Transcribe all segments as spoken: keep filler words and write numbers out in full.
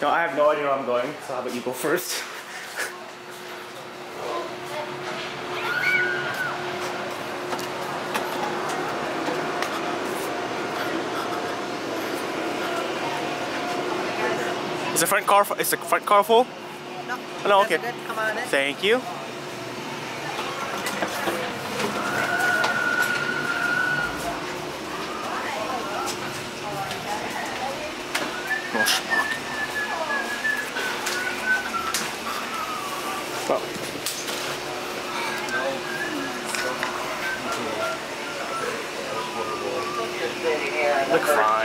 No, I have no idea where I'm going, so how about you go first? Is the front car is the front car full? No. Oh, no, okay. Good. Come on in. Thank you.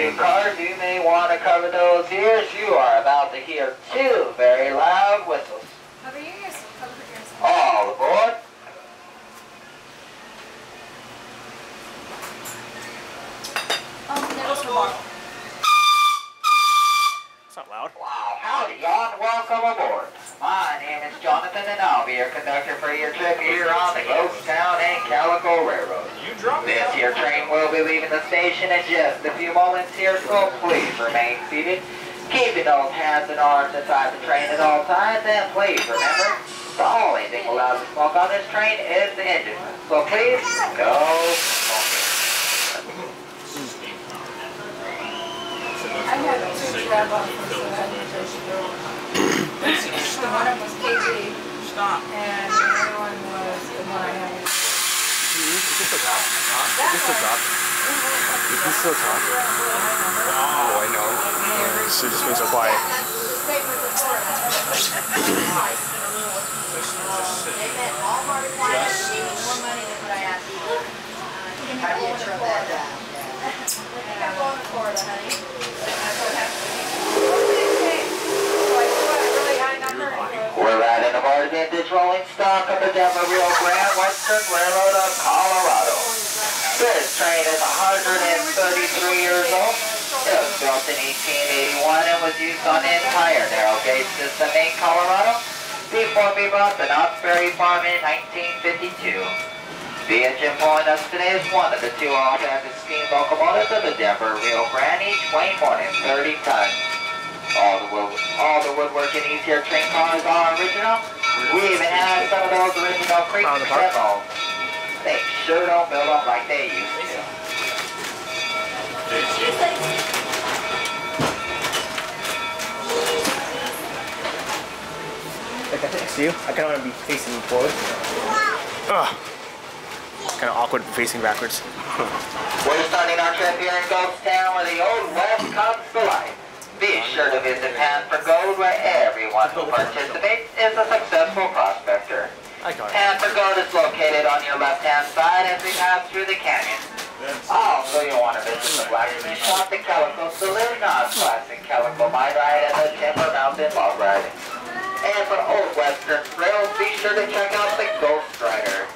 Two cars, you may want to cover those ears. You are about to hear two very loud whistles. Cover your ears. Cover your ears. All aboard. It's not loud. Wow, howdy, y'all, and welcome aboard. My name is Jonathan, and I'll be your conductor for your trip here on the Ghost Town and Calico Railroad. You dropped this here train will be leaving the station in just a few moments here, so please remain seated, keeping those hands and arms inside the train at all times, and please remember, the only thing allowed to smoke on this train is the engine. So please, go smoking. I had to grab up for so I think I should go. So one of them was K G. Stop. And the other one was the one I had. Is this a top? Is this a top? Is this still top? Oh, I know. She just been so quiet. We're riding aboard again this rolling stock of the Denver Rio Grande Western Railroad of Colorado. This train is one hundred thirty-three years old. It was built in eighteen eighty-one and was used on the entire narrow gauge system in Colorado before we bought the Knott's Berry Farm in nineteen fifty-two. The engine pulling us today is one of the two all-chassis steam locomotives of the Denver Rio Grande, each weighing more than thirty tons. All the, wood, all the woodwork in these here train cars are original. We even have some of those original creek step holes. They sure don't build up like they used to. Like I think, see, I can only be facing forward. Ugh. Kind of awkward facing backwards. We're starting our trip here in Ghost Town where the old west comes to life. Be sure to visit Pan for Gold where everyone who participates is a successful prospector. Pan for Gold is located on your left-hand side as we pass through the canyon. Also, you'll want to visit the Blacksmith Shop, the Calico Saloon, Knott's Classic Calico Mine Ride, and the Timber Mountain Ball Ride. And for old western thrills, be sure to check out the Ghost Rider.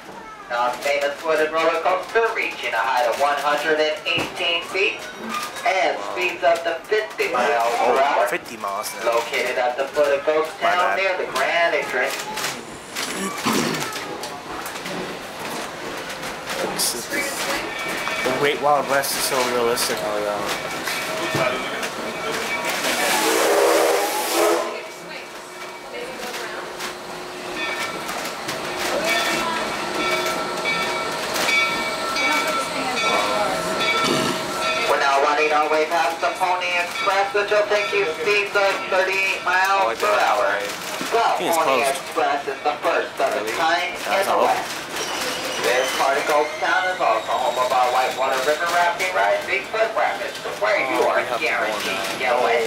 Non-famous wooden roller coaster reaching a height of one hundred eighteen feet and speeds up to fifty miles per hour. fifty miles. Now. Located at the foot of Ghost Town near the Grand Entrance. The Great Wild West is so realistic. Oh, yeah. Our way past the Pony Express, which will take you speeds of thirty-eight miles per hour. Well, Pony Express is the first of its kind in the West. This part of Ghost Town is also home of our whitewater river rafting ride, Bigfoot Rapids, where you are guaranteed to get wet.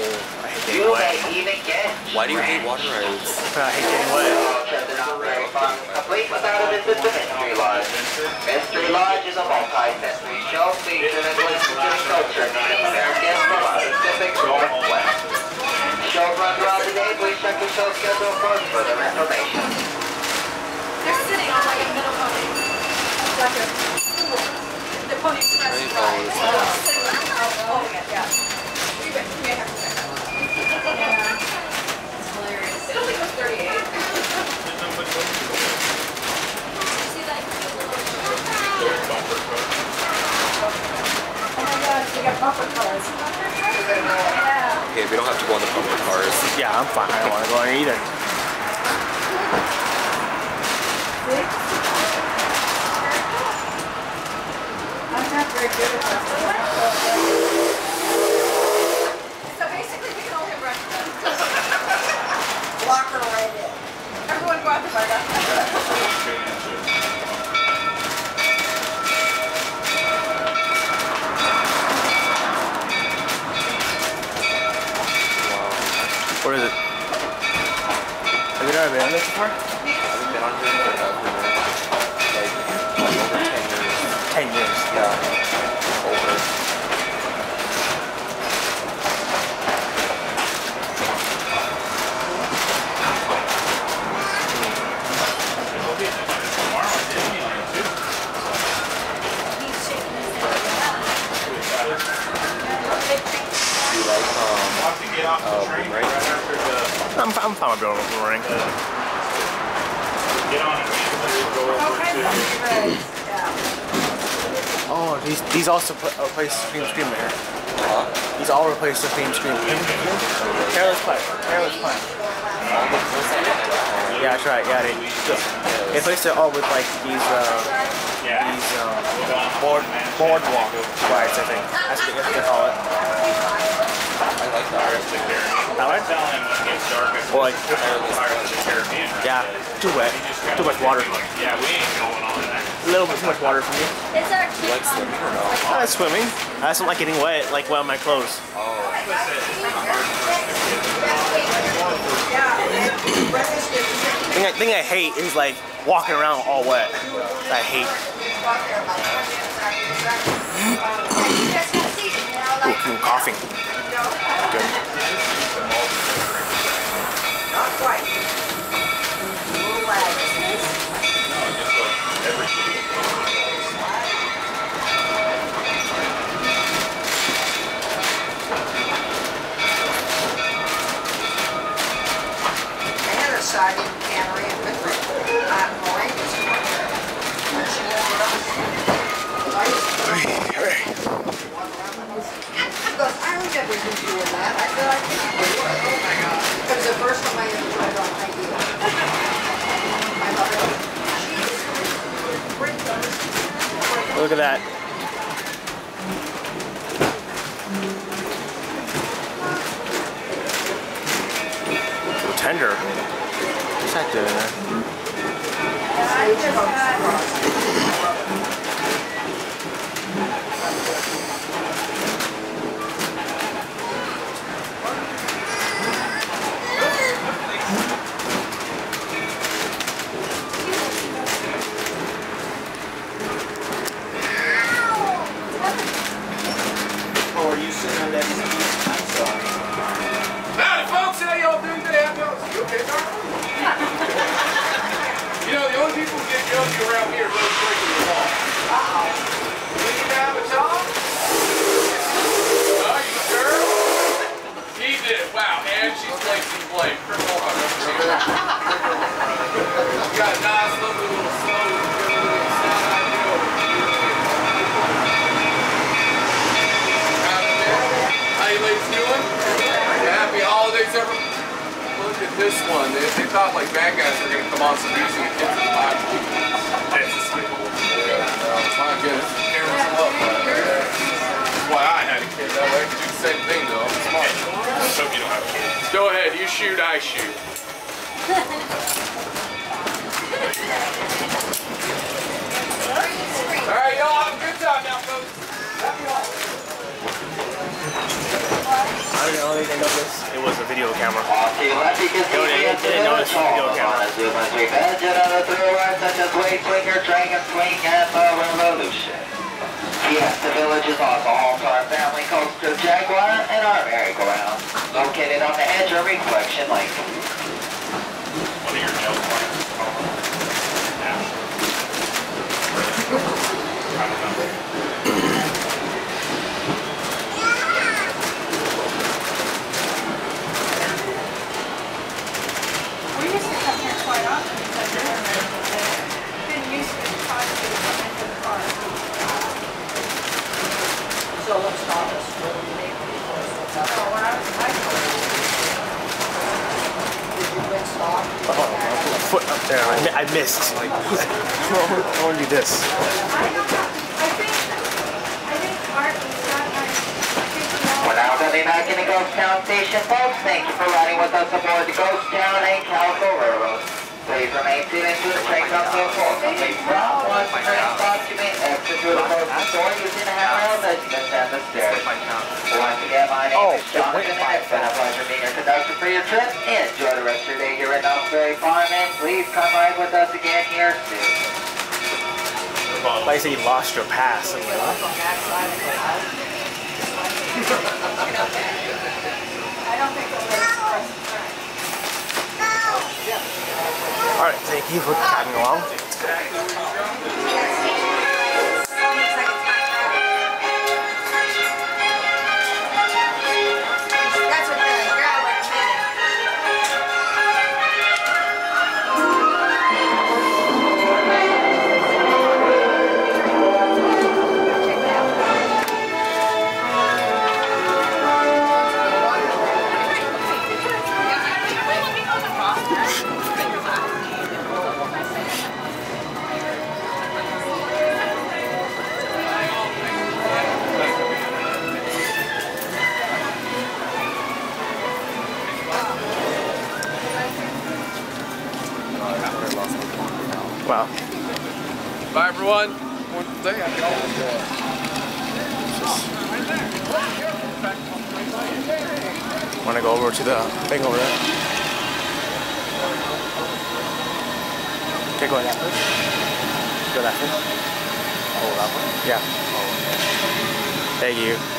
You may even get drenched. Why do you hate water rides? I hate getting wet. Complete without a visit to Mystery Lodge. Mystery Lodge is a multi-sensory show featuring a glimpse of culture native Americans from the Pacific Northwest. Shows run throughout the day. Please check the show schedule for further information. They're sitting on like a middle pony. Like a the Pony Express ride. Oh, yeah. You may have to check that one. Yeah. It's hilarious. It only goes thirty-eight. Oh my gosh, we got bumper cars. Yeah. Okay, We don't have to go on the public cars. Yeah, I'm fine. I don't want to go on either. I'm not very good at that. So basically, we can only run one. Block her right in. Everyone go out the bar. What is it? Have you ever been on this before? I haven't been on here for about over ten years. ten years? Yeah. Over. I'm, I'm fine with going with the ring. Oh, these these also replace the theme screen there. These all replace the theme screen. Careless play. Careless play. Yeah, that's right. Yeah, they, they replaced it all with like these uh, these um, board boardwalk rides. I think that's what they call it. I like the Pirates of the Caribbean. That one? Well, like, Pirates of the Caribbean. Yeah, too wet. Too much water. Yeah, we ain't going on in that. A little bit too much water for me. Is there a key? You like swimming or no? I like swimming. I just don't like getting wet, like, well, in my clothes. Oh. The thing I, thing I hate is, like, walking around all wet. I hate. Ooh, I'm coughing. Good. Not quite. The other side of the cannery and the orange. I was never even doing that. I feel like I could do it. Oh my god. It was the first time I ever tried on my deal. I love it. Jeez. Look at that. So tender. What's that doing there? I just had... So let's stop this. So when I was in high school, There, I, I missed. Like, I want to do this. Well, now we're back in the Ghost Town Station, folks. Thank you for riding with us aboard the Ghost Town and Calico Railroad. Please remain seated until the check-out goes forth. Complete route one, turn left, you may exit through the closed door using the handrails as you descend the stairs. Once again, my name is Jonathan, and it's been a pleasure being your conductor for your trip. Enjoy the rest of your day here at Knott's Berry Farm, and please come ride with us again here soon. Like I said, you lost your pass. You lost on that side of the house. I don't think the way it's Alright, thank you for coming along. Wow. Bye everyone. One day I can always go. I want to go over to the thing over there. Okay, go ahead. Go that way. Oh, that way? Yeah. Thank you.